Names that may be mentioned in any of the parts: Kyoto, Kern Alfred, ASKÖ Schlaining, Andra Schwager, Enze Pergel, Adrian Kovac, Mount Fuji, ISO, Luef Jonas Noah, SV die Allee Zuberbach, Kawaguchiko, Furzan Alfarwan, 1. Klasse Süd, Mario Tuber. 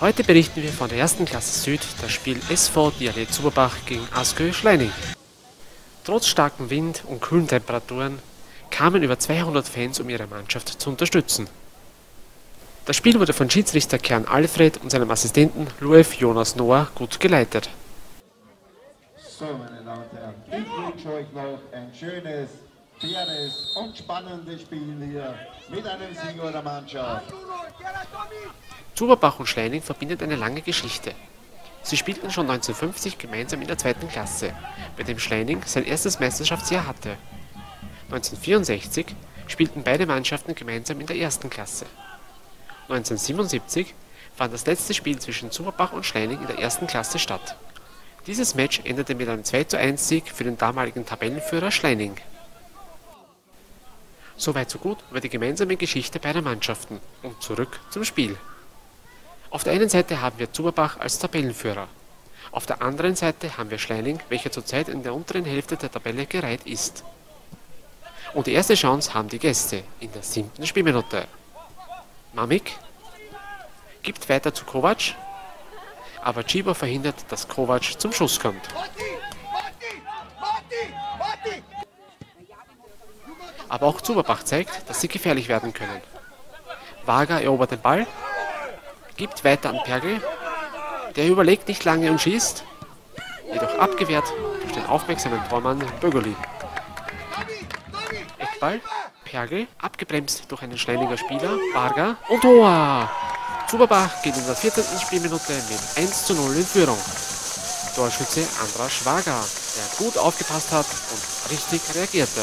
Heute berichten wir von der 1. Klasse Süd, das Spiel SV die Allee Zuberbach gegen ASKÖ Schlaining. Trotz starkem Wind und kühlen Temperaturen kamen über 200 Fans, um ihre Mannschaft zu unterstützen. Das Spiel wurde von Schiedsrichter Kern Alfred und seinem Assistenten Luef Jonas Noah gut geleitet. So, meine Damen und Herren, ich wünsche euch noch ein schönes, faires und spannendes Spiel hier mit einem Sieg eurer Mannschaft. Zuberbach und Schlaining verbindet eine lange Geschichte. Sie spielten schon 1950 gemeinsam in der 2. Klasse, bei dem Schlaining sein erstes Meisterschaftsjahr hatte. 1964 spielten beide Mannschaften gemeinsam in der 1. Klasse. 1977 fand das letzte Spiel zwischen Zuberbach und Schlaining in der 1. Klasse statt. Dieses Match endete mit einem 2:1-Sieg für den damaligen Tabellenführer Schlaining. Soweit so gut über die gemeinsame Geschichte beider Mannschaften und zurück zum Spiel. Auf der einen Seite haben wir Zuberbach als Tabellenführer, auf der anderen Seite haben wir Schlaining, welcher zurzeit in der unteren Hälfte der Tabelle gereiht ist. Und die erste Chance haben die Gäste in der 7. Spielminute. Mamik gibt weiter zu Kovac, aber Cibo verhindert, dass Kovac zum Schuss kommt. Aber auch Zuberbach zeigt, dass sie gefährlich werden können. Varga erobert den Ball, gibt weiter an Pergl, der überlegt nicht lange und schießt, jedoch abgewehrt durch den aufmerksamen Tormann Bögeli. Eckball, Pergl, abgebremst durch einen Schleininger Spieler, Varga und Tor! Zuberbach geht in der 14. Spielminute mit 1:0 in Führung. Torschütze Andra Schwager, der gut aufgepasst hat und richtig reagierte.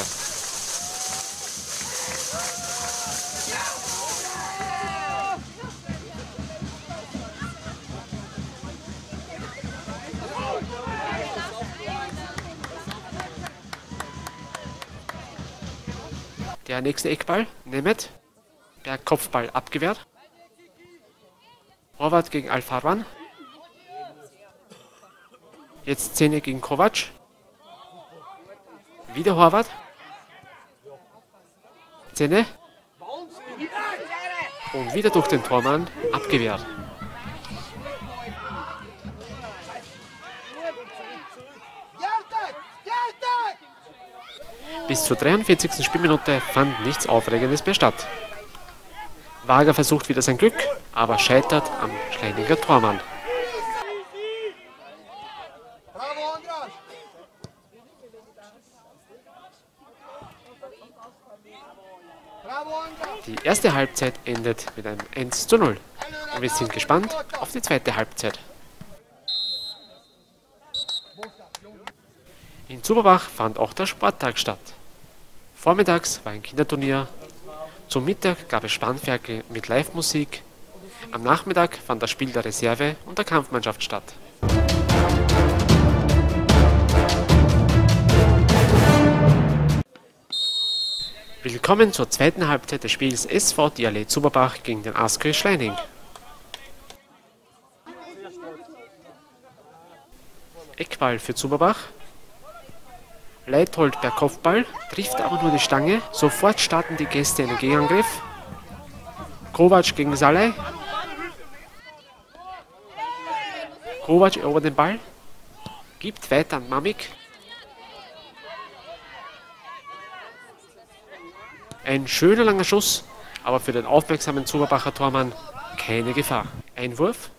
Der nächste Eckball, Nemeth, der Kopfball abgewehrt. Horvath gegen Alfarwan. Jetzt Szene gegen Kovac. Wieder Horvath. Szene. Und wieder durch den Tormann abgewehrt. Bis zur 43. Spielminute fand nichts Aufregendes mehr statt. Varga versucht wieder sein Glück, aber scheitert am Schleininger Tormann. Die erste Halbzeit endet mit einem 1:0 und wir sind gespannt auf die zweite Halbzeit. In Zuberbach fand auch der Sporttag statt. Vormittags war ein Kinderturnier, zum Mittag gab es Spanferkel mit Live-Musik, am Nachmittag fand das Spiel der Reserve und der Kampfmannschaft statt. Willkommen zur zweiten Halbzeit des Spiels SV die Allee Zuberbach gegen den ASKÖ Schlaining. Eckball für Zuberbach. Leithold per Kopfball, trifft aber nur die Stange. Sofort starten die Gäste einen Gegenangriff. Kovac gegen Saleh. Kovac erobert den Ball, gibt weiter an Mamik. Ein schöner langer Schuss, aber für den aufmerksamen Zuberbacher Tormann keine Gefahr. Einwurf.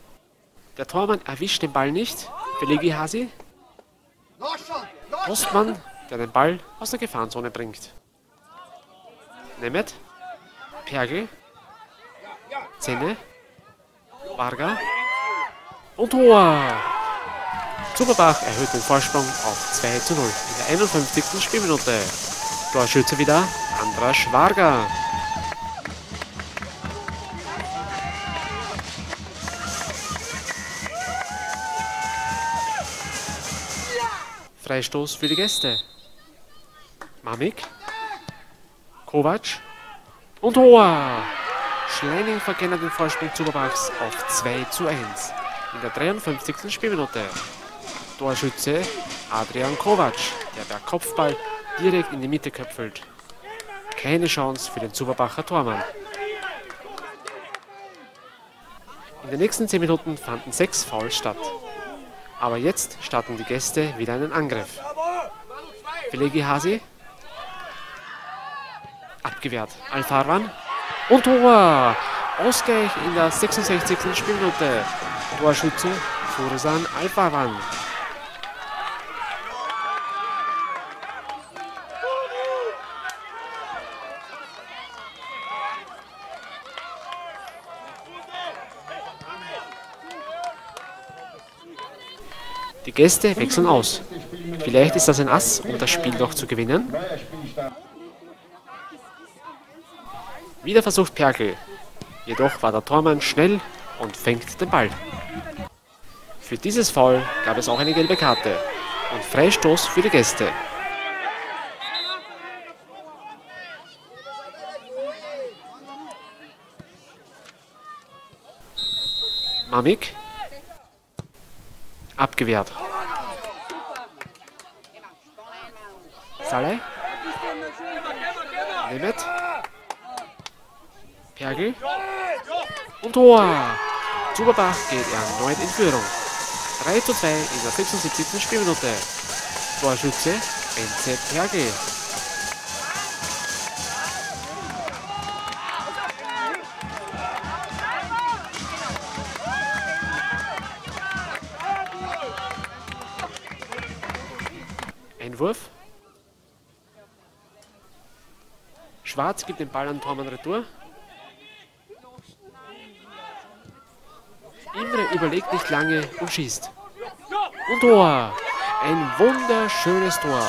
Der Tormann erwischt den Ball nicht. Belegi Hasi. Postmann, der den Ball aus der Gefahrenzone bringt. Nemeth, Pergl, Zenne, Varga und Tor! Zuberbach erhöht den Vorsprung auf 2:0 in der 51. Spielminute. Torschütze wieder Andra Schwager. Freistoß für die Gäste. Mamik, Kovac und Tor! Schlaining verkennt den Vorsprung Zuberbachs auf 2:1 in der 53. Spielminute. Torschütze Adrian Kovac, der per Kopfball direkt in die Mitte köpfelt. Keine Chance für den Zuberbacher Tormann. In den nächsten 10 Minuten fanden 6 Fouls statt. Aber jetzt starten die Gäste wieder einen Angriff. Velegi Hasi. Abgewehrt. Alfarwan. Und Tor! Ausgleich in der 66. Spielminute. Torschütze Furzan Alfarwan. Die Gäste wechseln aus. Vielleicht ist das ein Ass, um das Spiel noch zu gewinnen. Wieder versucht Perkel. Jedoch war der Tormann schnell und fängt den Ball. Für dieses Foul gab es auch eine gelbe Karte und Freistoß für die Gäste. Mamik. Abgewehrt. Saleh. Mehmet. Pergel. Und Tor! Zuberbach geht erneut in Führung. 3:2 in der 76. Spielminute. Torschütze Enze Pergel. Einwurf. Schwarz gibt den Ball an Tormann retour. Imre überlegt nicht lange und schießt. Und Tor! Ein wunderschönes Tor.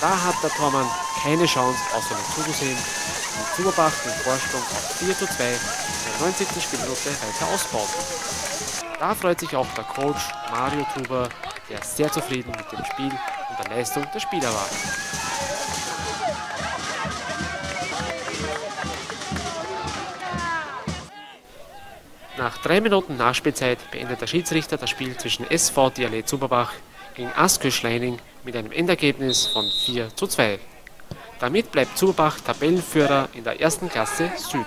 Da hat der Tormann keine Chance, außer noch zuzusehen. Und Zuberbach den Vorsprung auf 4:2 in der 90. Spielminute weiter ausbaut. Da freut sich auch der Coach Mario Tuber, der sehr zufrieden mit dem Spiel und der Leistung der Spieler war. Nach 3 Minuten Nachspielzeit beendet der Schiedsrichter das Spiel zwischen SV die Allee Zuberbach gegen ASKÖ Schlaining mit einem Endergebnis von 4:2. Damit bleibt Zuberbach Tabellenführer in der 1. Klasse Süd.